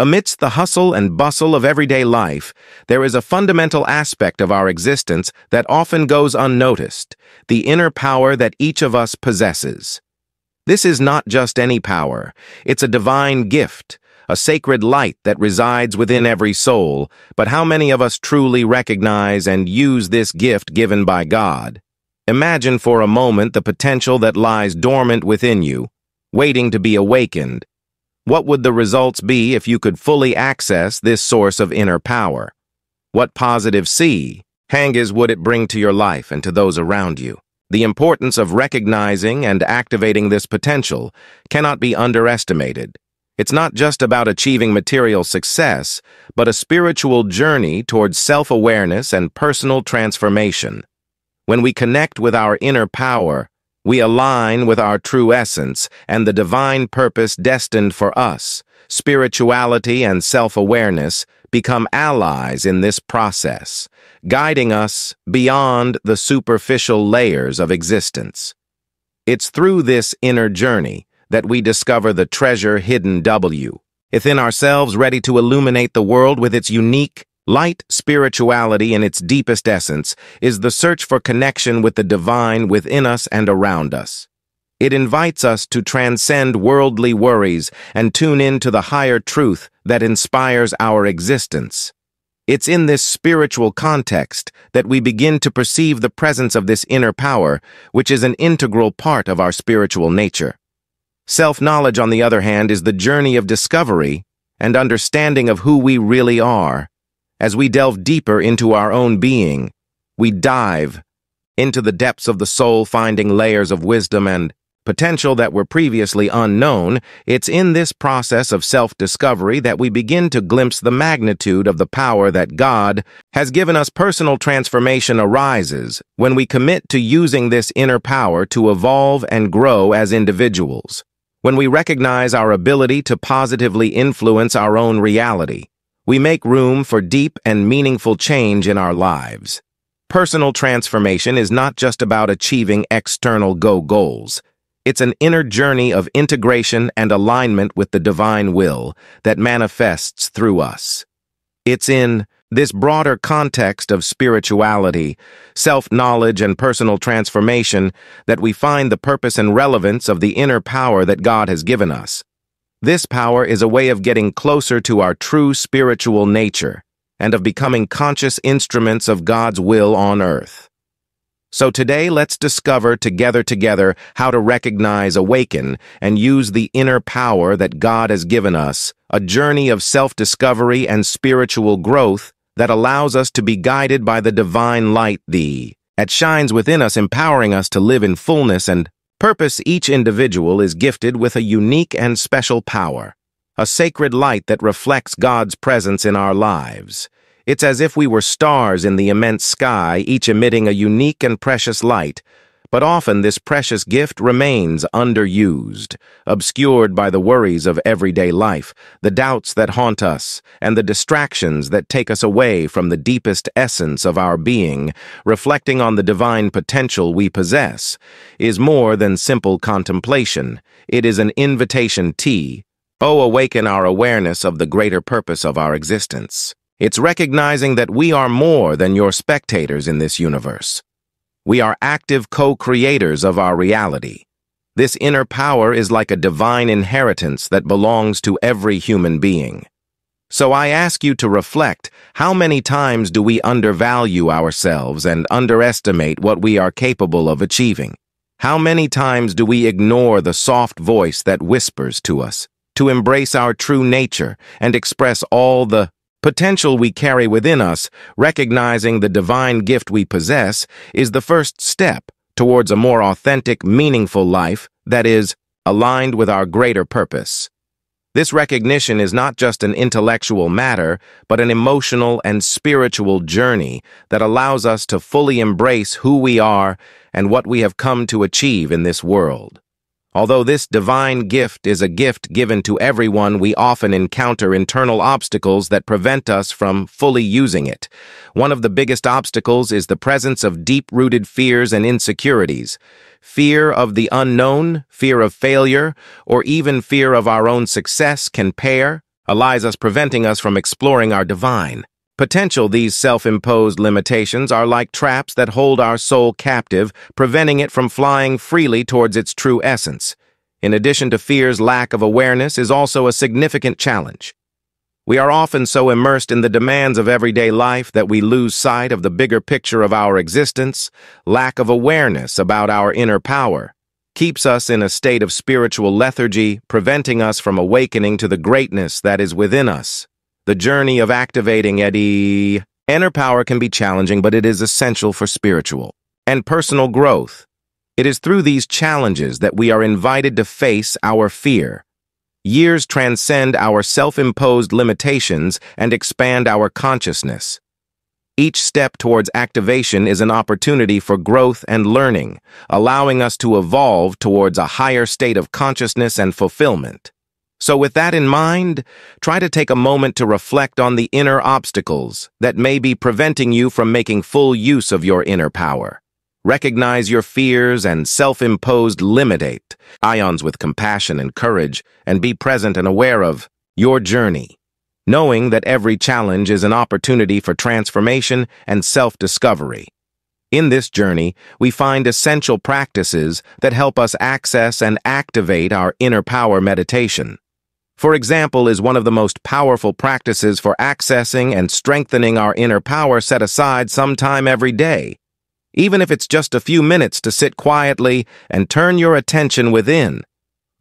Amidst the hustle and bustle of everyday life, there is a fundamental aspect of our existence that often goes unnoticed, the inner power that each of us possesses. This is not just any power, it's a divine gift, a sacred light that resides within every soul, but how many of us truly recognize and use this gift given by God? Imagine for a moment the potential that lies dormant within you, waiting to be awakened. What would the results be if you could fully access this source of inner power? What positive changes would it bring to your life and to those around you? The importance of recognizing and activating this potential cannot be underestimated. It's not just about achieving material success, but a spiritual journey towards self-awareness and personal transformation. When we connect with our inner power, we align with our true essence and the divine purpose destined for us. Spirituality and self-awareness become allies in this process, guiding us beyond the superficial layers of existence. It's through this inner journey that we discover the treasure hidden within ourselves, ready to illuminate the world with its unique light. Spirituality in its deepest essence is the search for connection with the divine within us and around us. It invites us to transcend worldly worries and tune in to the higher truth that inspires our existence. It's in this spiritual context that we begin to perceive the presence of this inner power, which is an integral part of our spiritual nature. Self-knowledge, on the other hand, is the journey of discovery and understanding of who we really are. As we delve deeper into our own being, we dive into the depths of the soul, finding layers of wisdom and potential that were previously unknown. It's in this process of self-discovery that we begin to glimpse the magnitude of the power that God has given us. Personal transformation arises when we commit to using this inner power to evolve and grow as individuals. When we recognize our ability to positively influence our own reality, we make room for deep and meaningful change in our lives. Personal transformation is not just about achieving external goals. It's an inner journey of integration and alignment with the divine will that manifests through us. It's in this broader context of spirituality, self-knowledge, and personal transformation that we find the purpose and relevance of the inner power that God has given us. This power is a way of getting closer to our true spiritual nature and of becoming conscious instruments of God's will on earth. So today, let's discover together how to recognize, awaken, and use the inner power that God has given us, a journey of self-discovery and spiritual growth that allows us to be guided by the divine light that shines within us, empowering us to live in fullness and purpose. Each individual is gifted with a unique and special power, a sacred light that reflects God's presence in our lives. It's as if we were stars in the immense sky, each emitting a unique and precious light, but often this precious gift remains underused, obscured by the worries of everyday life, the doubts that haunt us, and the distractions that take us away from the deepest essence of our being. Reflecting on the divine potential we possess is more than simple contemplation. It is an invitation to awaken our awareness of the greater purpose of our existence. It's recognizing that we are more than your spectators in this universe. We are active co-creators of our reality. This inner power is like a divine inheritance that belongs to every human being. So I ask you to reflect: how many times do we undervalue ourselves and underestimate what we are capable of achieving? How many times do we ignore the soft voice that whispers to us to embrace our true nature and express all the potential we carry within us? Recognizing the divine gift we possess is the first step towards a more authentic, meaningful life that is aligned with our greater purpose. This recognition is not just an intellectual matter, but an emotional and spiritual journey that allows us to fully embrace who we are and what we have come to achieve in this world. Although this divine gift is a gift given to everyone, we often encounter internal obstacles that prevent us from fully using it. One of the biggest obstacles is the presence of deep-rooted fears and insecurities. Fear of the unknown, fear of failure, or even fear of our own success can pair lies as preventing us from exploring our divine potential. These self-imposed limitations are like traps that hold our soul captive, preventing it from flying freely towards its true essence. In addition to fear's lack of awareness is also a significant challenge. We are often so immersed in the demands of everyday life that we lose sight of the bigger picture of our existence. Lack of awareness about our inner power keeps us in a state of spiritual lethargy, preventing us from awakening to the greatness that is within us. The journey of activating inner power can be challenging, but it is essential for spiritual and personal growth. It is through these challenges that we are invited to face our fear, years transcend our self-imposed limitations, and expand our consciousness. Each step towards activation is an opportunity for growth and learning, allowing us to evolve towards a higher state of consciousness and fulfillment. So with that in mind, try to take a moment to reflect on the inner obstacles that may be preventing you from making full use of your inner power. Recognize your fears and self-imposed limitations with compassion and courage, and be present and aware of your journey, knowing that every challenge is an opportunity for transformation and self-discovery. In this journey, we find essential practices that help us access and activate our inner power. Meditation, for example, is one of the most powerful practices for accessing and strengthening our inner power. Set aside some time every day, even if it's just a few minutes, to sit quietly and turn your attention within.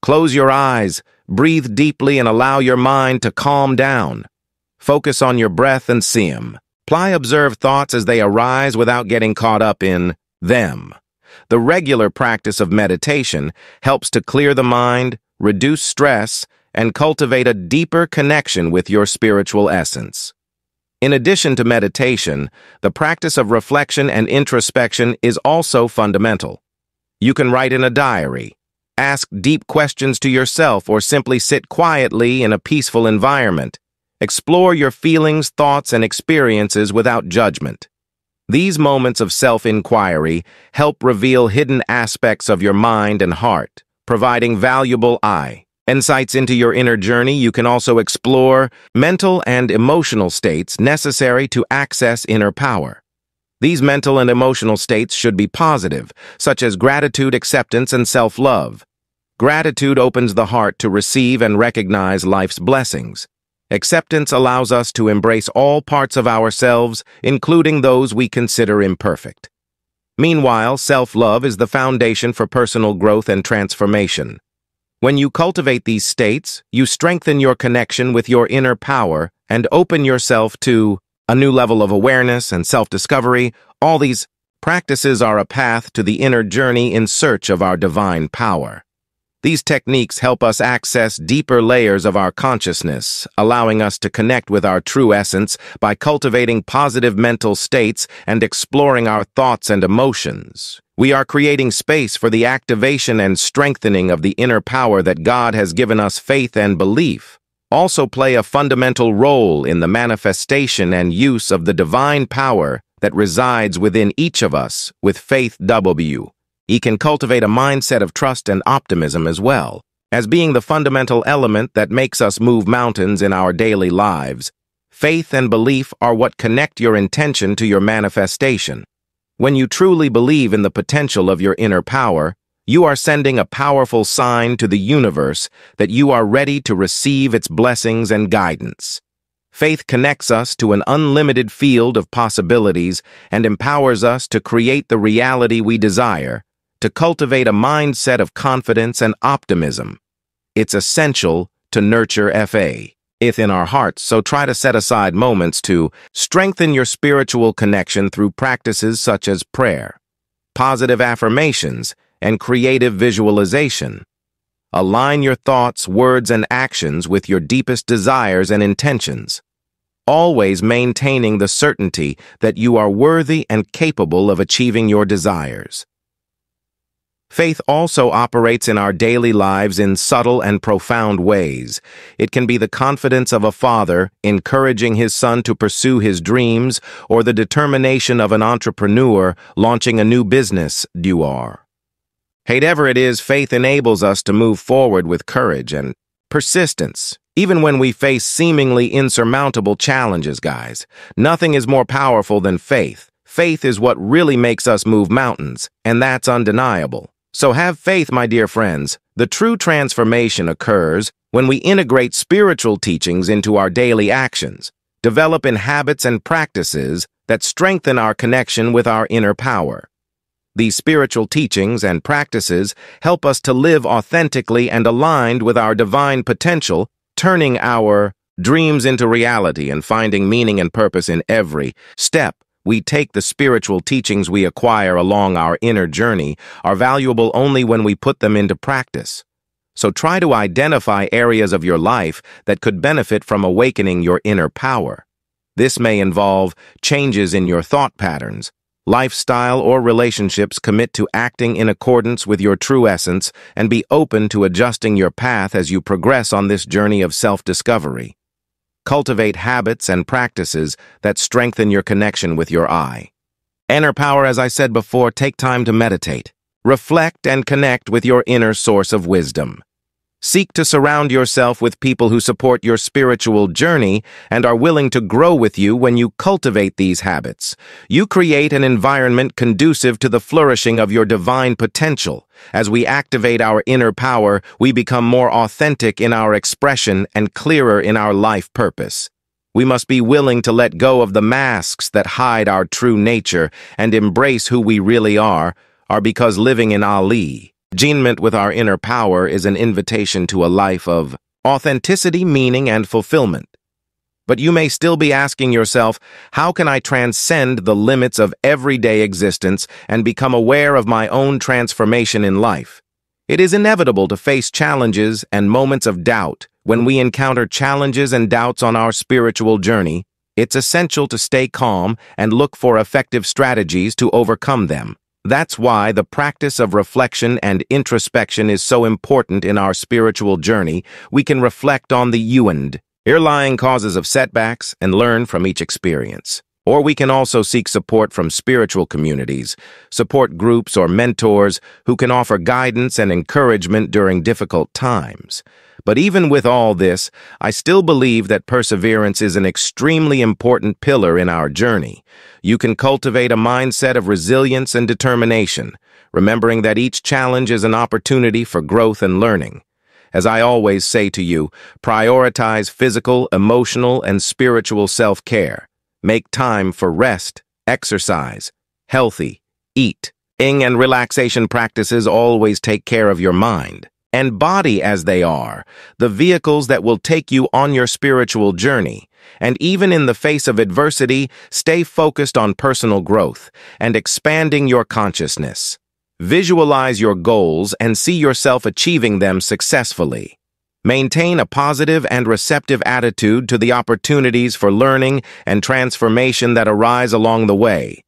Close your eyes, breathe deeply, and allow your mind to calm down. Focus on your breath and seem. Apply observed thoughts as they arise without getting caught up in them. The regular practice of meditation helps to clear the mind, reduce stress, and cultivate a deeper connection with your spiritual essence. In addition to meditation, the practice of reflection and introspection is also fundamental. You can write in a diary, ask deep questions to yourself, or simply sit quietly in a peaceful environment. Explore your feelings, thoughts, and experiences without judgment. These moments of self-inquiry help reveal hidden aspects of your mind and heart, providing valuable insights into your inner journey. You can also explore mental and emotional states necessary to access inner power. These mental and emotional states should be positive, such as gratitude, acceptance, and self-love. Gratitude opens the heart to receive and recognize life's blessings. Acceptance allows us to embrace all parts of ourselves, including those we consider imperfect. Meanwhile, self-love is the foundation for personal growth and transformation. When you cultivate these states, you strengthen your connection with your inner power and open yourself to a new level of awareness and self-discovery. All these practices are a path to the inner journey in search of our divine power. These techniques help us access deeper layers of our consciousness, allowing us to connect with our true essence. By cultivating positive mental states and exploring our thoughts and emotions, we are creating space for the activation and strengthening of the inner power that God has given us. Faith and belief also play a fundamental role in the manifestation and use of the divine power that resides within each of us. With faith, we can cultivate a mindset of trust and optimism, as well as being the fundamental element that makes us move mountains in our daily lives. Faith and belief are what connect your intention to your manifestation. When you truly believe in the potential of your inner power, you are sending a powerful sign to the universe that you are ready to receive its blessings and guidance. Faith connects us to an unlimited field of possibilities and empowers us to create the reality we desire. To cultivate a mindset of confidence and optimism, it's essential to nurture faith in our hearts, so try to set aside moments to strengthen your spiritual connection through practices such as prayer, positive affirmations, and creative visualization. Align your thoughts, words, and actions with your deepest desires and intentions, always maintaining the certainty that you are worthy and capable of achieving your desires. Faith also operates in our daily lives in subtle and profound ways. It can be the confidence of a father encouraging his son to pursue his dreams, or the determination of an entrepreneur launching a new business. However it is, faith enables us to move forward with courage and persistence, Even when we face seemingly insurmountable challenges, guys, nothing is more powerful than faith. Faith is what really makes us move mountains, and that's undeniable. So have faith, my dear friends. The true transformation occurs when we integrate spiritual teachings into our daily actions, develop in habits and practices that strengthen our connection with our inner power. These spiritual teachings and practices help us to live authentically and aligned with our divine potential, turning our dreams into reality and finding meaning and purpose in every step. We take the spiritual teachings we acquire along our inner journey are valuable only when we put them into practice. So try to identify areas of your life that could benefit from awakening your inner power. This may involve changes in your thought patterns, lifestyle, or relationships. Commit to acting in accordance with your true essence and be open to adjusting your path as you progress on this journey of self-discovery. Cultivate habits and practices that strengthen your connection with your inner power. As I said before, take time to meditate, reflect, and connect with your inner source of wisdom. Seek to surround yourself with people who support your spiritual journey and are willing to grow with you. When you cultivate these habits, you create an environment conducive to the flourishing of your divine potential. As we activate our inner power, we become more authentic in our expression and clearer in our life purpose. We must be willing to let go of the masks that hide our true nature and embrace who we really are because living in alignment with our inner power is an invitation to a life of authenticity, meaning, and fulfillment. But you may still be asking yourself, how can I transcend the limits of everyday existence and become aware of my own transformation in life? It is inevitable to face challenges and moments of doubt. When we encounter challenges and doubts on our spiritual journey, it's essential to stay calm and look for effective strategies to overcome them. That's why the practice of reflection and introspection is so important in our spiritual journey. We can reflect on the underlying causes of setbacks and learn from each experience. Or we can also seek support from spiritual communities, support groups, or mentors who can offer guidance and encouragement during difficult times. But even with all this, I still believe that perseverance is an extremely important pillar in our journey. You can cultivate a mindset of resilience and determination, remembering that each challenge is an opportunity for growth and learning. As I always say to you, prioritize physical, emotional, and spiritual self-care. Make time for rest, exercise, healthy eating, and relaxation practices. Always take care of your mind and body, as they are the vehicles that will take you on your spiritual journey. And even in the face of adversity, stay focused on personal growth and expanding your consciousness. Visualize your goals and see yourself achieving them successfully. Maintain a positive and receptive attitude to the opportunities for learning and transformation that arise along the way.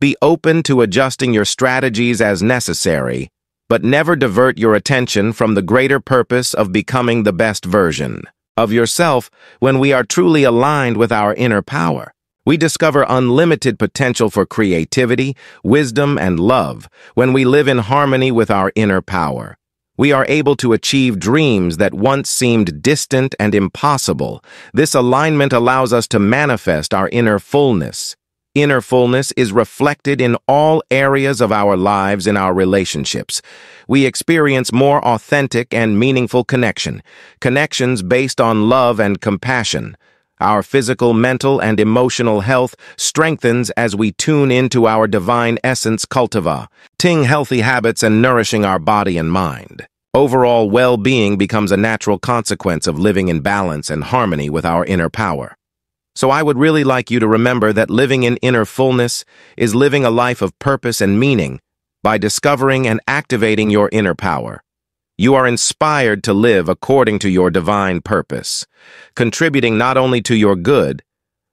Be open to adjusting your strategies as necessary, but never divert your attention from the greater purpose of becoming the best version of yourself. When we are truly aligned with our inner power, we discover unlimited potential for creativity, wisdom, and love. When we live in harmony with our inner power, we are able to achieve dreams that once seemed distant and impossible. This alignment allows us to manifest our inner fullness. Inner fullness is reflected in all areas of our lives. In our relationships, we experience more authentic and meaningful connections based on love and compassion. Our physical, mental, and emotional health strengthens as we tune into our divine essence, cultivating healthy habits and nourishing our body and mind. Overall well-being becomes a natural consequence of living in balance and harmony with our inner power. So I would really like you to remember that living in inner fullness is living a life of purpose and meaning. By discovering and activating your inner power, you are inspired to live according to your divine purpose, contributing not only to your good,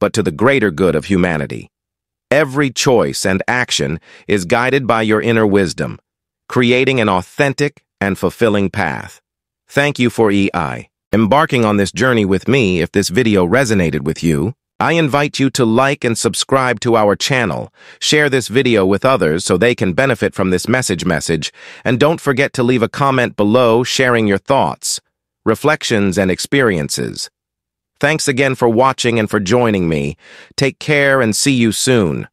but to the greater good of humanity. Every choice and action is guided by your inner wisdom, creating an authentic and fulfilling path. Thank you for embarking on this journey with me. If this video resonated with you, I invite you to like and subscribe to our channel. Share this video with others so they can benefit from this message. And don't forget to leave a comment below sharing your thoughts. reflections, and experiences. Thanks again for watching and for joining me. Take care and see you soon.